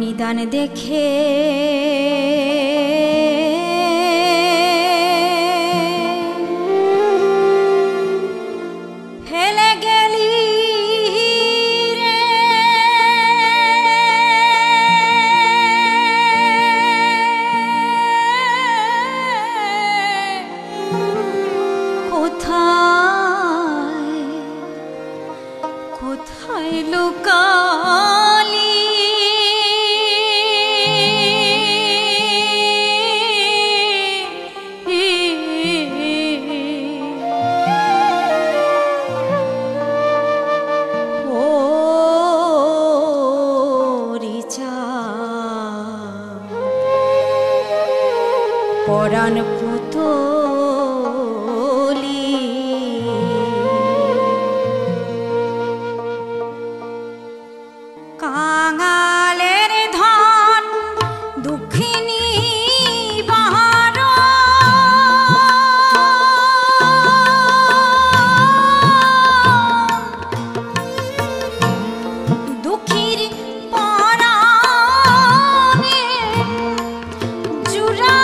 निदान देखे फेले गेली रे कोथाय कोथाय लुका परान पुतली कांगालेर धन दुखिनी बहार दुखिर पराने जुरा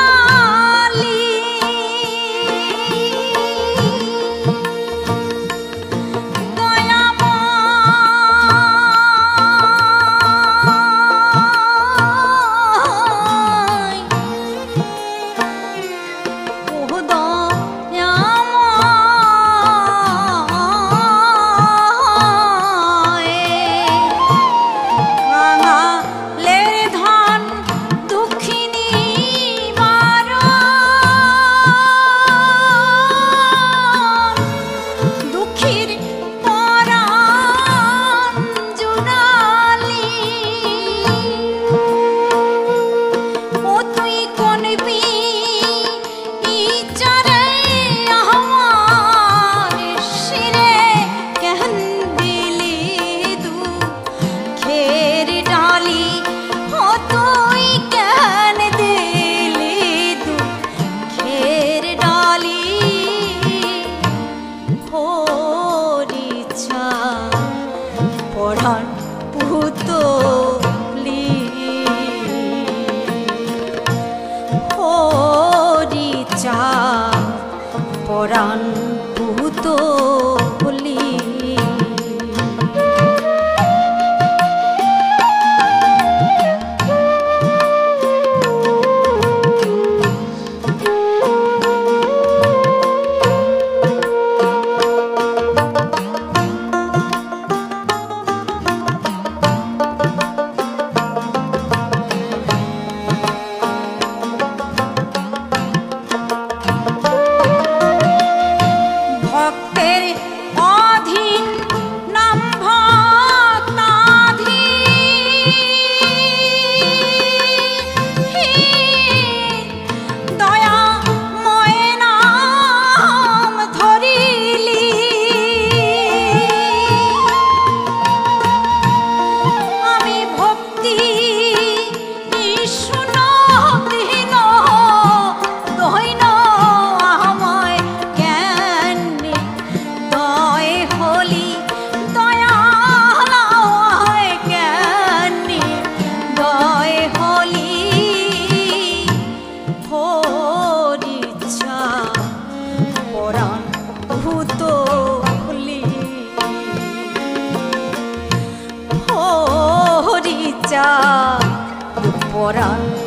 পরাণ পুতলি परान